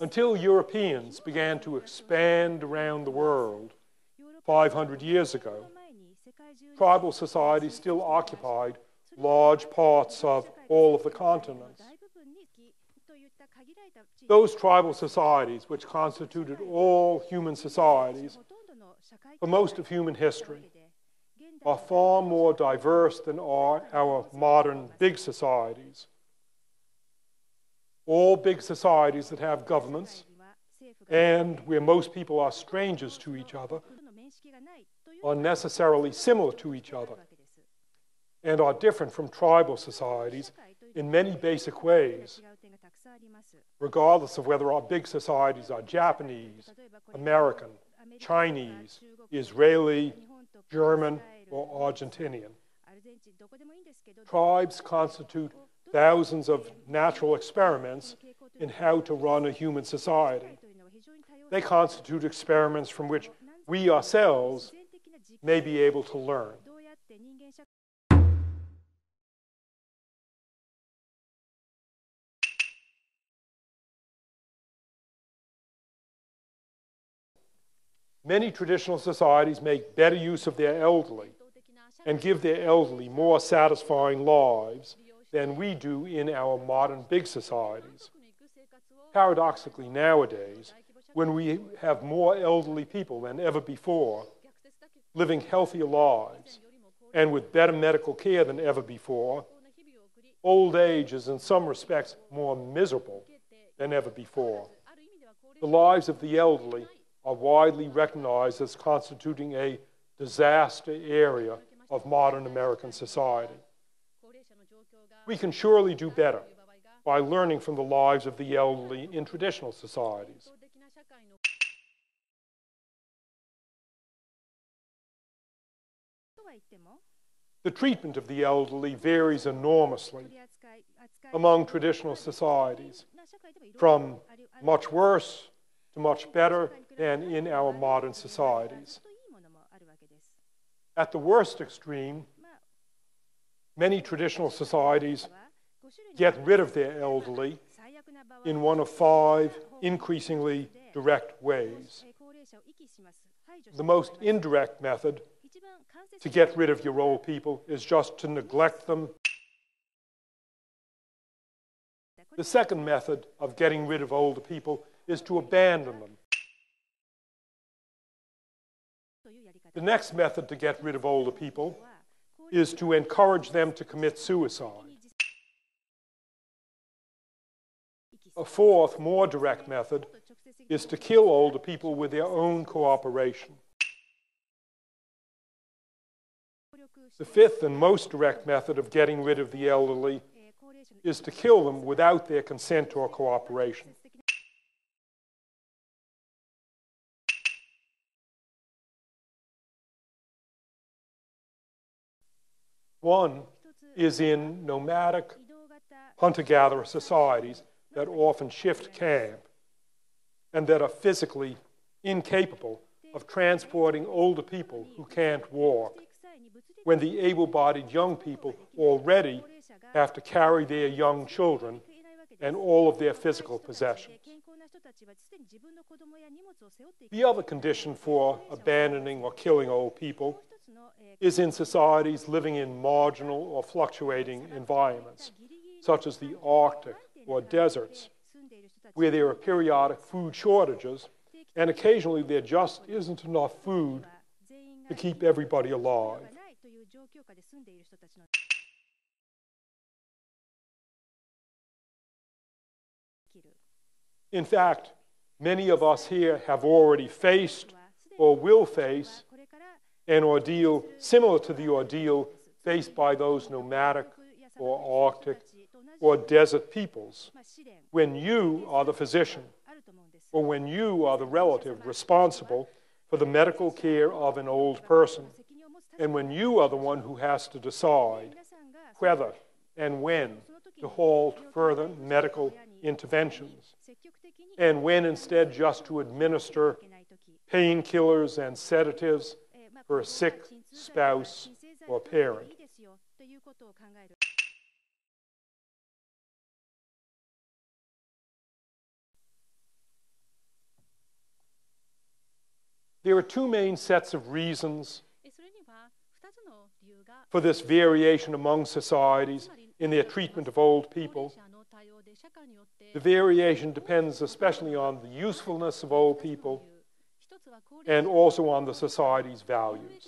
Until Europeans began to expand around the world 500 years ago, tribal societies still occupied large parts of all of the continents. Those tribal societies, which constituted all human societies for most of human history, are far more diverse than our modern big societies. All big societies that have governments and where most people are strangers to each other are necessarily similar to each other and are different from tribal societies in many basic ways, regardless of whether our big societies are Japanese, American, Chinese, Israeli, German, or Argentinian. Tribes constitute thousands of natural experiments in how to run a human society. They constitute experiments from which we ourselves may be able to learn. Many traditional societies make better use of their elderly and give their elderly more satisfying lives than we do in our modern big societies. Paradoxically, nowadays, when we have more elderly people than ever before, living healthier lives and with better medical care than ever before, old age is in some respects more miserable than ever before. The lives of the elderly are widely recognized as constituting a disaster area of modern American society. We can surely do better by learning from the lives of the elderly in traditional societies. The treatment of the elderly varies enormously among traditional societies, from much worse to much better than in our modern societies. At the worst extreme, many traditional societies get rid of their elderly in one of five increasingly direct ways. The most indirect method to get rid of your old people is just to neglect them. The second method of getting rid of older people is to abandon them. The next method to get rid of older people is to encourage them to commit suicide. A fourth, more direct method is to kill older people with their own cooperation. The fifth and most direct method of getting rid of the elderly is to kill them without their consent or cooperation. One is in nomadic hunter-gatherer societies that often shift camp and that are physically incapable of transporting older people who can't walk, when the able-bodied young people already have to carry their young children and all of their physical possessions. The other condition for abandoning or killing old people is in societies living in marginal or fluctuating environments, such as the Arctic or deserts, where there are periodic food shortages, and occasionally there just isn't enough food to keep everybody alive. In fact, many of us here have already faced or will face an ordeal similar to the ordeal faced by those nomadic or Arctic or desert peoples when you are the physician or when you are the relative responsible for the medical care of an old person, and when you are the one who has to decide whether and when to halt further medical interventions, and when instead just to administer painkillers and sedatives for a sick spouse or parent. There are two main sets of reasons for this variation among societies in their treatment of old people. The variation depends especially on the usefulness of old people and also on the society's values.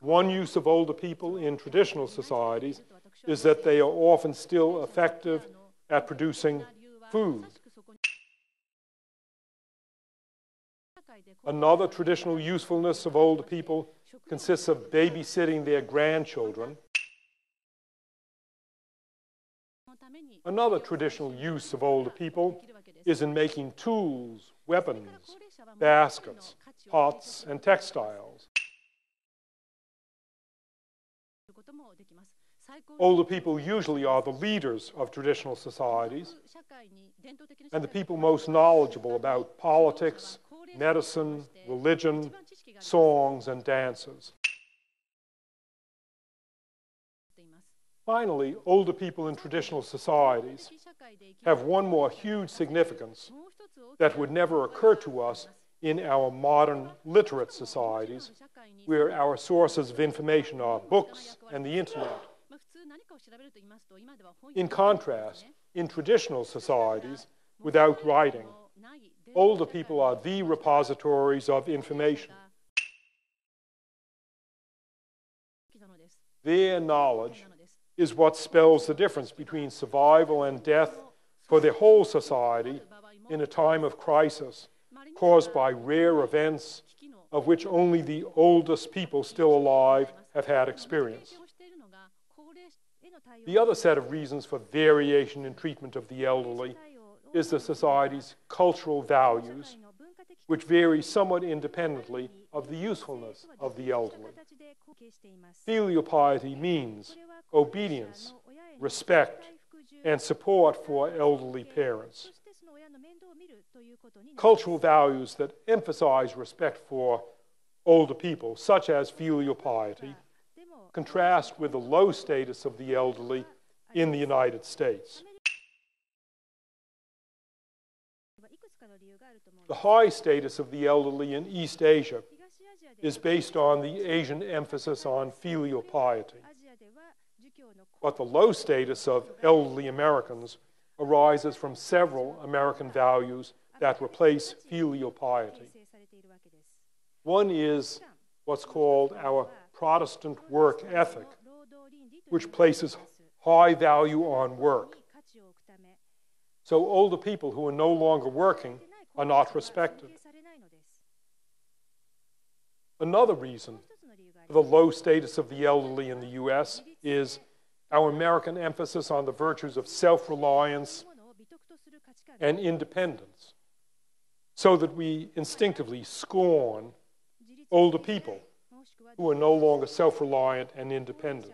One use of older people in traditional societies is that they are often still effective at producing food. Another traditional usefulness of older people consists of babysitting their grandchildren. Another traditional use of older people is in making tools, weapons, baskets, pots, and textiles. Older people usually are the leaders of traditional societies and the people most knowledgeable about politics, medicine, religion, songs, and dances. Finally, older people in traditional societies have one more huge significance that would never occur to us in our modern literate societies, where our sources of information are books and the internet. In contrast, in traditional societies, without writing, older people are the repositories of information. Their knowledge is what spells the difference between survival and death for the whole society in a time of crisis caused by rare events of which only the oldest people still alive have had experience. The other set of reasons for variation in treatment of the elderly is the society's cultural values, which vary somewhat independently of the usefulness of the elderly. Filial piety means obedience, respect, and support for elderly parents. Cultural values that emphasize respect for older people, such as filial piety, contrast with the low status of the elderly in the United States. The high status of the elderly in East Asia is based on the Asian emphasis on filial piety, but the low status of elderly Americans arises from several American values that replace filial piety. One is what's called our Protestant work ethic, which places high value on work. So older people who are no longer working are not respected. Another reason for the low status of the elderly in the U.S. is our American emphasis on the virtues of self-reliance and independence, so that we instinctively scorn older people who are no longer self-reliant and independent.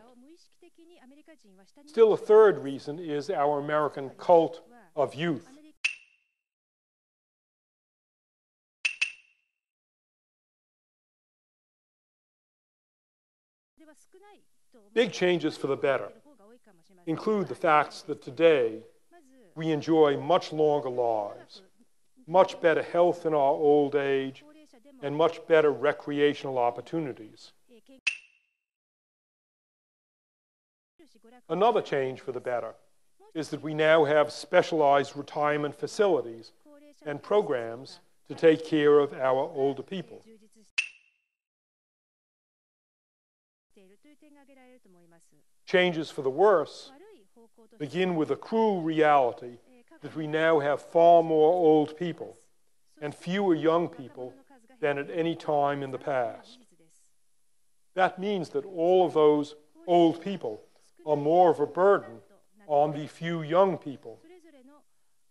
Still, a third reason is our American cult of youth. Big changes for the better include the facts that today we enjoy much longer lives, much better health in our old age, and much better recreational opportunities. Another change for the better is that we now have specialized retirement facilities and programs to take care of our older people. Changes for the worse begin with the cruel reality that we now have far more old people and fewer young people than at any time in the past. That means that all of those old people are more of a burden on the few young people,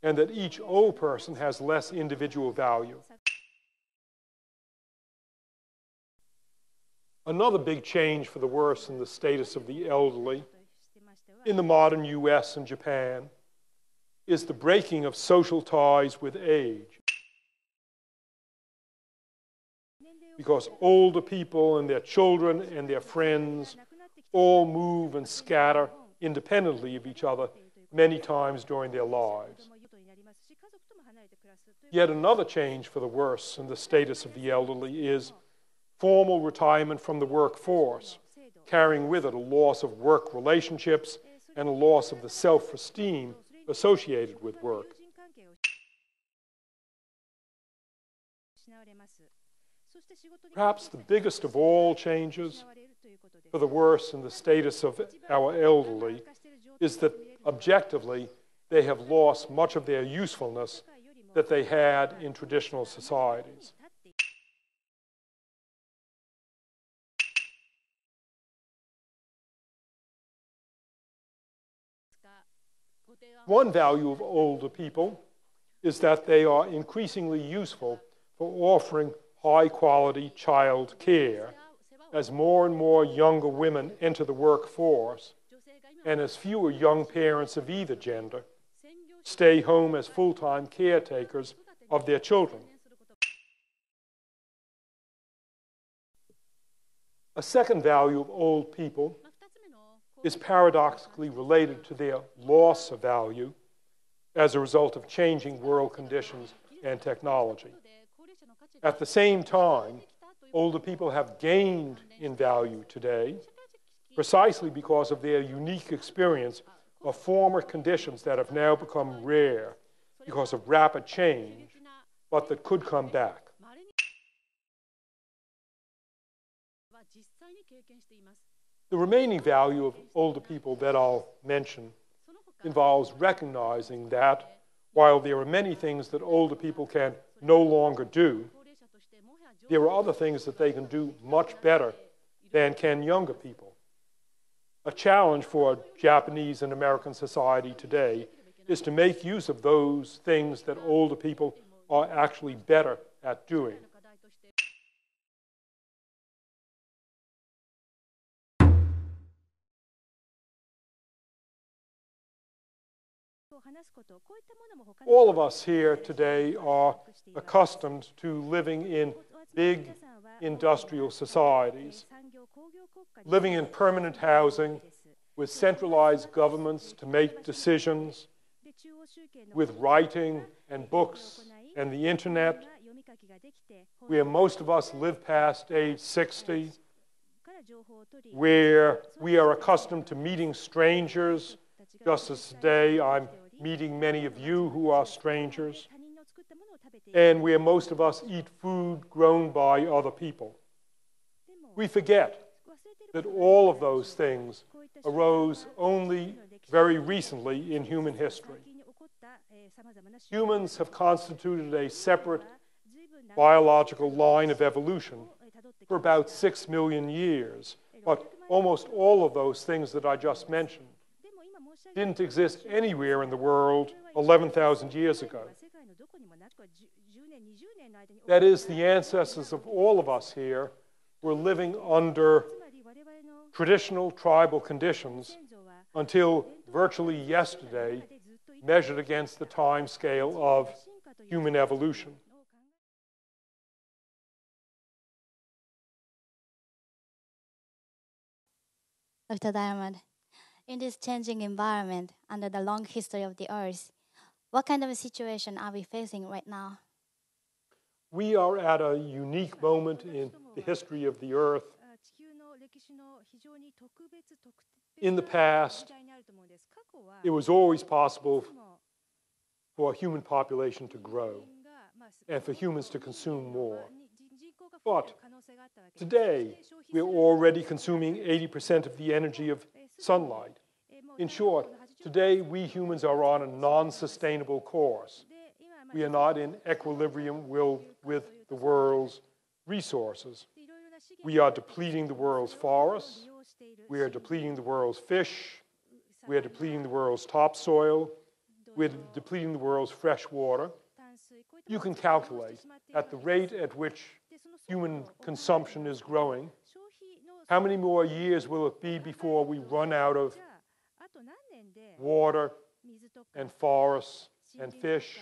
and that each old person has less individual value. Another big change for the worse in the status of the elderly in the modern U.S. and Japan is the breaking of social ties with age, because older people and their children and their friends all move and scatter independently of each other many times during their lives. Yet another change for the worse in the status of the elderly is formal retirement from the workforce, carrying with it a loss of work relationships and a loss of the self-esteem associated with work. Perhaps the biggest of all changes for the worse in the status of our elderly is that, objectively, they have lost much of their usefulness that they had in traditional societies. One value of older people is that they are increasingly useful for offering high-quality child care, as more and more younger women enter the workforce, and as fewer young parents of either gender stay home as full-time caretakers of their children. A second value of old people is paradoxically related to their loss of value as a result of changing world conditions and technology. At the same time, older people have gained in value today precisely because of their unique experience of former conditions that have now become rare because of rapid change, but that could come back. The remaining value of older people that I'll mention involves recognizing that while there are many things that older people can no longer do, there are other things that they can do much better than can younger people. A challenge for Japanese and American society today is to make use of those things that older people are actually better at doing. All of us here today are accustomed to living in big industrial societies, living in permanent housing with centralized governments to make decisions, with writing and books and the internet, where most of us live past age 60, where we are accustomed to meeting strangers, just as today I'm meeting many of you who are strangers, and where most of us eat food grown by other people. We forget that all of those things arose only very recently in human history. Humans have constituted a separate biological line of evolution for about 6 million years, but almost all of those things that I just mentioned didn't exist anywhere in the world 11,000 years ago. That is, the ancestors of all of us here were living under traditional tribal conditions until virtually yesterday, measured against the time scale of human evolution. Dr. Diamond, in this changing environment under the long history of the Earth, what kind of a situation are we facing right now? We are at a unique moment in the history of the Earth. In the past, it was always possible for a human population to grow and for humans to consume more. But today, we're already consuming 80% of the energy of sunlight. In short, today we humans are on a non-sustainable course. We are not in equilibrium with the world's resources. We are depleting the world's forests, we are depleting the world's fish, we are depleting the world's topsoil, we are depleting the world's fresh water. You can calculate at the rate at which human consumption is growing, how many more years will it be before we run out of water and forests and fish?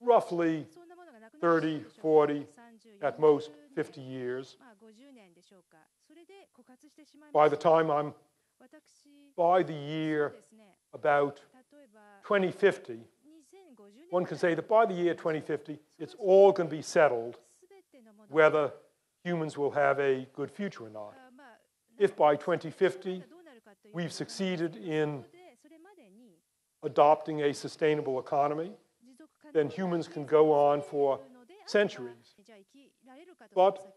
Roughly 30, 40, at most 50 years. By the year about 2050, one can say that by the year 2050, it's all going to be settled whether humans will have a good future or not. If by 2050 we've succeeded in adopting a sustainable economy, then humans can go on for centuries. But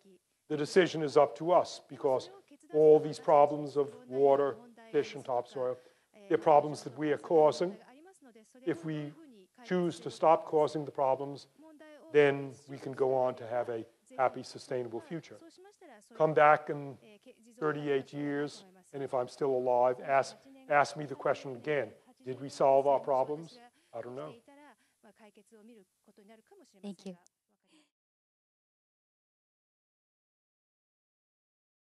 the decision is up to us, because all these problems of water, fish, and topsoil, they're problems that we are causing. If we choose to stop causing the problems, then we can go on to have a happy, sustainable future. Come back in 38 years, and if I'm still alive, ask me the question again. Did we solve our problems? I don't know. Thank you.